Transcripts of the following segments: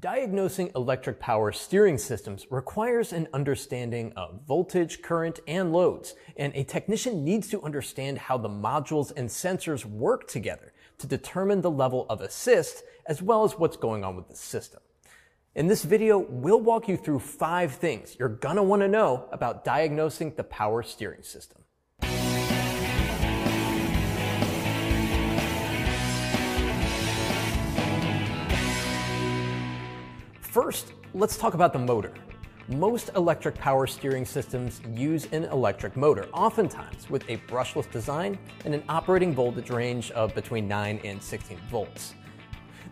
Diagnosing electric power steering systems requires an understanding of voltage, current, and loads, and a technician needs to understand how the modules and sensors work together to determine the level of assist as well as what's going on with the system. In this video, we'll walk you through 5 things you're gonna wanna know about diagnosing the power steering system. First, let's talk about the motor. Most electric power steering systems use an electric motor, oftentimes with a brushless design and an operating voltage range of between 9 and 16 volts.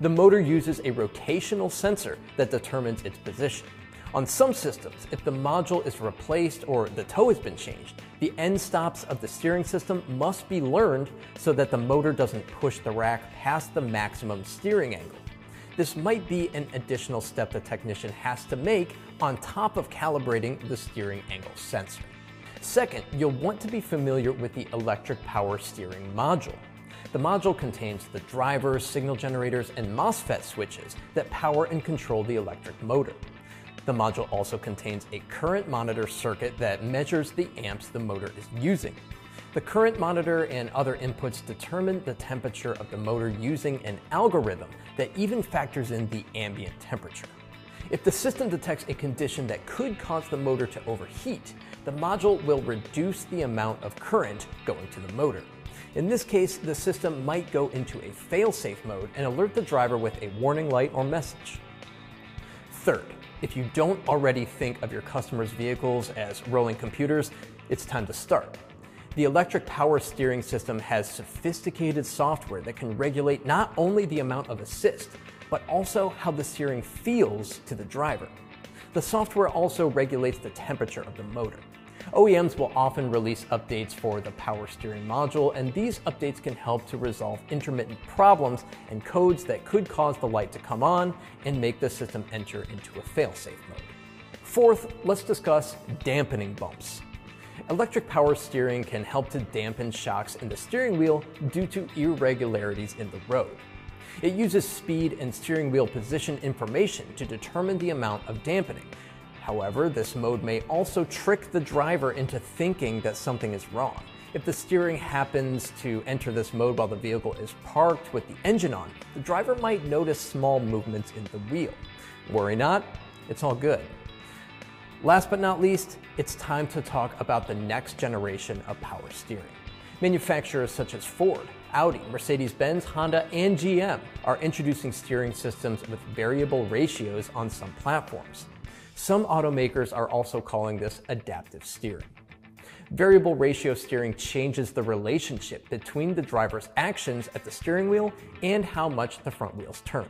The motor uses a rotational sensor that determines its position. On some systems, if the module is replaced or the toe has been changed, the end stops of the steering system must be learned so that the motor doesn't push the rack past the maximum steering angle. This might be an additional step the technician has to make on top of calibrating the steering angle sensor. Second, you'll want to be familiar with the electric power steering module. The module contains the drivers, signal generators, and MOSFET switches that power and control the electric motor. The module also contains a current monitor circuit that measures the amps the motor is using. The current monitor and other inputs determine the temperature of the motor using an algorithm that even factors in the ambient temperature. If the system detects a condition that could cause the motor to overheat, the module will reduce the amount of current going to the motor. In this case, the system might go into a fail-safe mode and alert the driver with a warning light or message. Third, if you don't already think of your customers' vehicles as rolling computers, it's time to start. The electric power steering system has sophisticated software that can regulate not only the amount of assist, but also how the steering feels to the driver. The software also regulates the temperature of the motor. OEMs will often release updates for the power steering module, and these updates can help to resolve intermittent problems and codes that could cause the light to come on and make the system enter into a fail-safe mode. Fourth, let's discuss dampening bumps. Electric power steering can help to dampen shocks in the steering wheel due to irregularities in the road. It uses speed and steering wheel position information to determine the amount of dampening. However, this mode may also trick the driver into thinking that something is wrong. If the steering happens to enter this mode while the vehicle is parked with the engine on, the driver might notice small movements in the wheel. Worry not, it's all good. Last but not least, it's time to talk about the next generation of power steering. Manufacturers such as Ford, Audi, Mercedes-Benz, Honda, and GM are introducing steering systems with variable ratios on some platforms. Some automakers are also calling this adaptive steering. Variable ratio steering changes the relationship between the driver's actions at the steering wheel and how much the front wheels turn.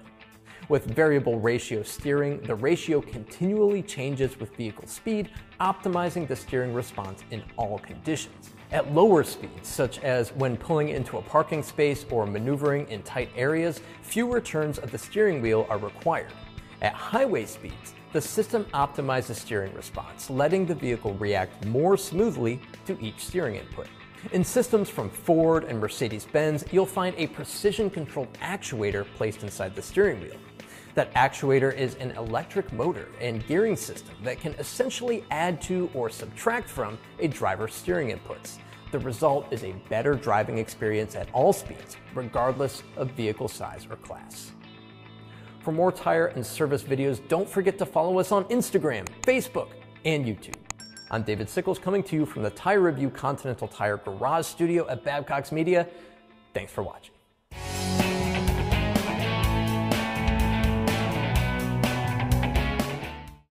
With variable ratio steering, the ratio continually changes with vehicle speed, optimizing the steering response in all conditions. At lower speeds, such as when pulling into a parking space or maneuvering in tight areas, fewer turns of the steering wheel are required. At highway speeds, the system optimizes steering response, letting the vehicle react more smoothly to each steering input. In systems from Ford and Mercedes-Benz, you'll find a precision-controlled actuator placed inside the steering wheel. That actuator is an electric motor and gearing system that can essentially add to or subtract from a driver's steering inputs. The result is a better driving experience at all speeds, regardless of vehicle size or class. For more tire and service videos, don't forget to follow us on Instagram, Facebook, and YouTube. I'm David Sickles, coming to you from the Tire Review Continental Tire Garage Studio at Babcock's Media. Thanks for watching.